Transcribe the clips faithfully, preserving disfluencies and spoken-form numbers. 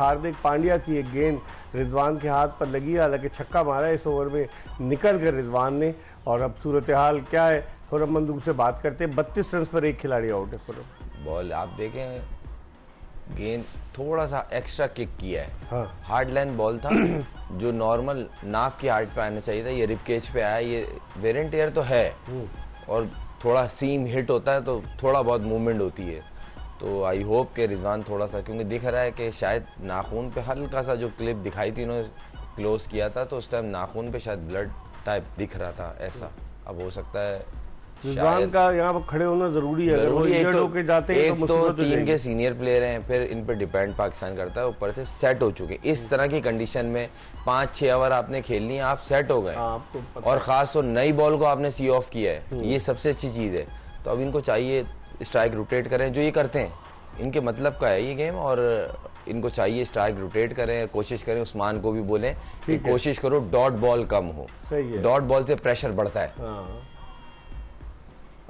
हार्दिक पांड्या की एक गेंद रिजवान के हाथ पर लगी, हालांकि छक्का मारा इस ओवर में निकल कर रिजवान ने। और अब सूरत हाल क्या है, खुरम मंदूर से बात करते हैं। बत्तीस रन पर एक खिलाड़ी आउट है। खुरम बॉल आप देखें, गेंद थोड़ा सा एक्स्ट्रा किक किया है। हाँ। हार्ड लेंथ बॉल था जो नॉर्मल नाफ की हार्ट पे आना चाहिए था, ये रिप केज पे आया। ये वेरिएंट एयर तो है और थोड़ा सीम हिट होता है तो थोड़ा बहुत मूवमेंट होती है। तो आई होप के रिजवान थोड़ा सा, क्योंकि दिख रहा है कि शायद नाखून पे हल्का सा जो क्लिप दिखाई थी इन्होंने क्लोज किया था तो उस टाइम नाखून पे शायद ब्लड टाइप दिख रहा था ऐसा। अब हो सकता है रिजवान का यहाँ पर खड़े होना ज़रूरी है, ज़रूरी है। तो के जाते एक तो, तो, तो टीम के सीनियर प्लेयर हैं, फिर इन पर डिपेंड पाकिस्तान करता है। ऊपर से सेट हो चुके इस तरह की कंडीशन में, पाँच छः ओवर आपने खेलनी है, आप सेट हो गए और ख़ास तो नई बॉल को आपने सी ऑफ किया है, ये सबसे अच्छी चीज़ है। तो अब इनको चाहिए स्ट्राइक रोटेट करें, जो ये करते हैं इनके मतलब का है ये गेम, और इनको चाहिए स्ट्राइक रोटेट करें, कोशिश करें। उस्मान को भी बोलें कि कोशिश करो डॉट बॉल कम हो, डॉट बॉल से प्रेशर बढ़ता है। हाँ।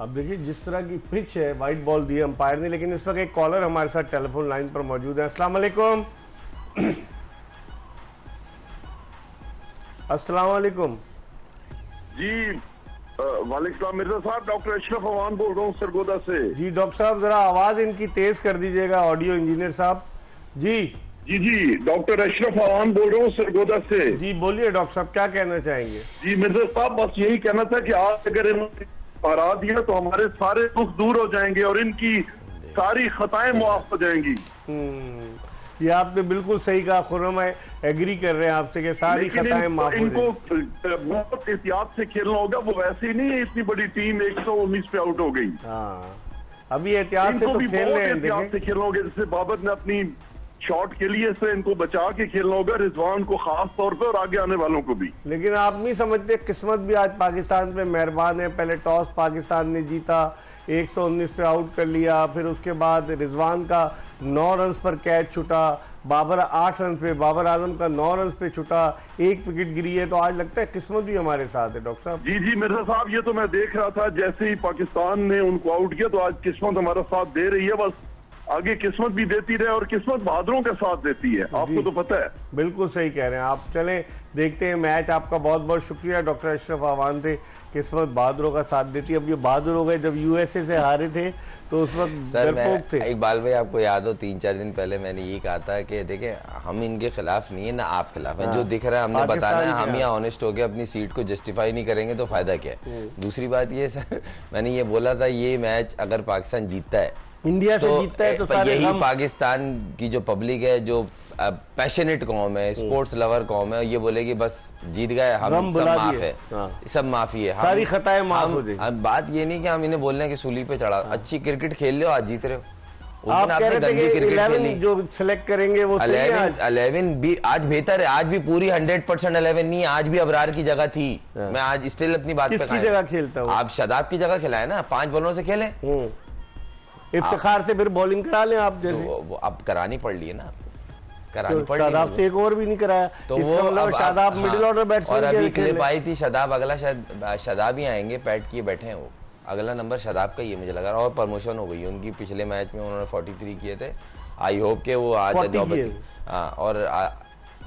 अब देखिए जिस तरह की पिच है, वाइट बॉल दी अंपायर ने। लेकिन इस वक्त एक कॉलर हमारे साथ टेलीफोन लाइन पर मौजूद है। अस्सलाम वालेकुम। अस्सलाम वालेकुम। जी वालेकुम मिर्जा साहब, डॉक्टर अशरफ अवान बोल रहा हूँ सरगोदा से। जी डॉक्टर साहब जरा आवाज इनकी तेज कर दीजिएगा, ऑडियो इंजीनियर साहब। जी जी जी डॉक्टर अशरफ अवान बोल रहा हूँ सरगोदा से। जी बोलिए डॉक्टर साहब, क्या कहना चाहेंगे। जी मिर्जा साहब बस यही कहना था कि आज अगर इन्होंने हरा दिया तो हमारे सारे दुख दूर हो जाएंगे और इनकी सारी खताएं मुआफ हो जाएंगी। ये आपने बिल्कुल सही कहा खुरम, एग्री कर रहे हैं आपसे कि सारी खताएं माफ हो जाएंगी। इनको बहुत एहतियात से खेलना होगा, वो वैसे ही नहीं है इतनी बड़ी टीम एक सौ उन्नीस पे आउट हो गई। हाँ अभी एहतियात से तो खेल रहे हैं, एहतियात से खेलना होगा। जैसे बाबर ने अपनी शॉट के लिए से इनको बचा के खेलना होगा, रिजवान को खास तौर पे और आगे आने वालों को भी। लेकिन आप नहीं समझते, किस्मत भी आज पाकिस्तान पे मेहरबान है। पहले टॉस पाकिस्तान ने जीता, एक सौ उन्नीस पे आउट कर लिया, फिर उसके बाद रिजवान का नौ रन पर कैच छूटा, बाबर आठ रन पे, बाबर आजम का नौ रन पे छूटा, एक विकेट गिरी है। तो आज लगता है किस्मत भी हमारे साथ है डॉक्टर साहब। जी जी मिर्जा साहब ये तो मैं देख रहा था, जैसे ही पाकिस्तान ने उनको आउट किया तो आज किस्मत हमारा साथ दे रही है। बस आगे किस्मत भी देती रहे और किस्मत बहादुरों का साथ देती है, आपको तो पता है। बिल्कुल सही कह रहे हैं आप। चलें देखते हैं मैच। आपका बहुत बहुत शुक्रिया डॉक्टर अशरफ अवान थे। किस्मत बहादुरों का साथ देती है। अब ये बहादुर हो गए, जब यूएसए से हारे थे तो उस वक्त डरपोक थे। इकबाल भाई आपको याद हो तीन चार दिन पहले मैंने ये कहा था कि देखें हम इनके खिलाफ नहीं है ना आप खिलाफ हैं, जो दिख रहा है हमने बताना है। हम यहाँ ऑनेस्ट हो गए, अपनी सीट को जस्टिफाई नहीं करेंगे तो फायदा क्या है। दूसरी बात ये सर, मैंने ये बोला था ये मैच अगर पाकिस्तान जीतता है, इंडिया से जीतता है तो सारे यही पाकिस्तान की जो पब्लिक है, जो पैशनेट कौम है, स्पोर्ट्स लवर कौम है, ये बोलेगी बस जीत गए हम, सब माफ है, सब माफी है, सारी खताएं माफ हो जाएगी। अब बात ये नहीं कि हम इन्हें बोल रहे हैं कि सूली पे चढ़ा, अच्छी क्रिकेट खेल लो, आज जीत रहे हो। आप कह रहे जो सिलेक्ट करेंगे वो इलेवन भी आज बेहतर है, आज भी पूरी हंड्रेड परसेंट इलेवन नहीं, आज भी अबरार की जगह थी। मैं आज स्टिल अपनी बात किसकी जगह खेलता हूँ, आप शादाब की जगह खिलाए ना, पांच बॉलों से खेले, इफ्तिखार से फिर बॉलिंग करा लें आप जैसे। तो वो अब करानी पड़ रही है ना, करानी तो पड़ रही है। शादाब से एक ओवर भी नहीं कराया तो वो अब शादाब मिडिल ऑर्डर बैट्समैन और अभी क्लिप आई थी शादाब, अगला शायद शादाब ही आएंगे, पैट किए बैठे हैं वो, अगला नंबर शादाब का ये मुझे लगा। और प्रमोशन हो गई उनकी, पिछले मैच में उन्होंने फोर्टी थ्री किए थे। आई होप के वो आज हाँ, और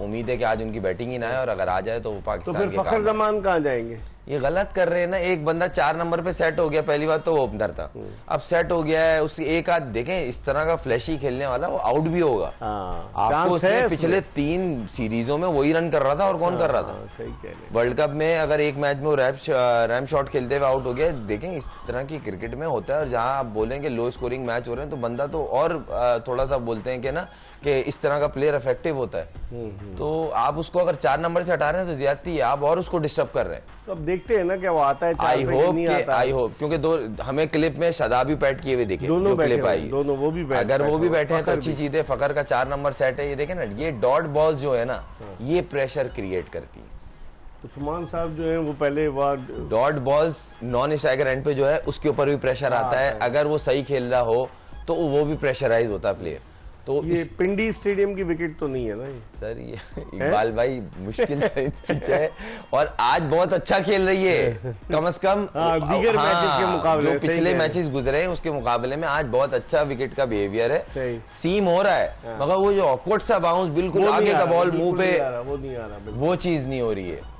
उम्मीद है कि आज उनकी बैटिंग ही ना आए और अगर आ जाए तो वो पाकिस्तान के फखर जमान कहाँ जाएंगे। ये गलत कर रहे हैं ना, एक बंदा चार नंबर पे सेट हो गया, पहली बात तो वो ओपनर था, अब सेट हो गया है उसकी एक आध देखें इस तरह का फ्लैशी खेलने वाला वो आउट भी होगा। आपको पिछले तीन सीरीजों में वही रन कर रहा था और कौन आ, कर रहा था वर्ल्ड कप में, अगर एक मैच में वो रैम शॉट खेलते हुए आउट हो गया। देखें इस तरह की क्रिकेट में होता है और जहाँ आप बोलेंगे लो स्कोरिंग मैच हो रहे हैं तो बंदा तो और थोड़ा सा बोलते हैं कि ना कि इस तरह का प्लेयर इफेक्टिव होता है, तो आप उसको अगर चार नंबर से हटा रहे हैं तो ज्यादती आप और उसको डिस्टर्ब कर रहे हैं। तो अब देखते हैं ना क्या वो आता है। आई होप आई होप क्योंकि दो हमें क्लिप में शादाब भी बैट किए हुए देखे, दोनों क्लिप आई, दोनों वो भी बैठ, अगर वो भी बैठे हैं तो अच्छी चीज है। फखर का चार नंबर सेट है, ये देखे ना, ये डॉट बॉल जो है ना ये प्रेशर क्रिएट करती है। उस्मान साहब जो है वो पहले dot balls non striker end पे जो है उसके ऊपर भी प्रेशर आता है, अगर वो सही खेल रहा हो तो वो भी प्रेशराइज होता है प्लेयर। तो ये इस... पिंडी स्टेडियम की विकेट तो नहीं है ना ये? सर ये इकबाल भाई मुश्किल है और आज बहुत अच्छा खेल रही है कम से कम हाँ, दीगर हाँ, मैचेस के मुकाबले जो पिछले मैचेस गुजरे हैं उसके मुकाबले में आज बहुत अच्छा विकेट का बिहेवियर है, सीम हो रहा है हाँ। मगर वो जो ऑकवर्ड सा बाउंस बिल्कुल आगे का बॉल मुंह पे वो चीज नहीं हो रही है।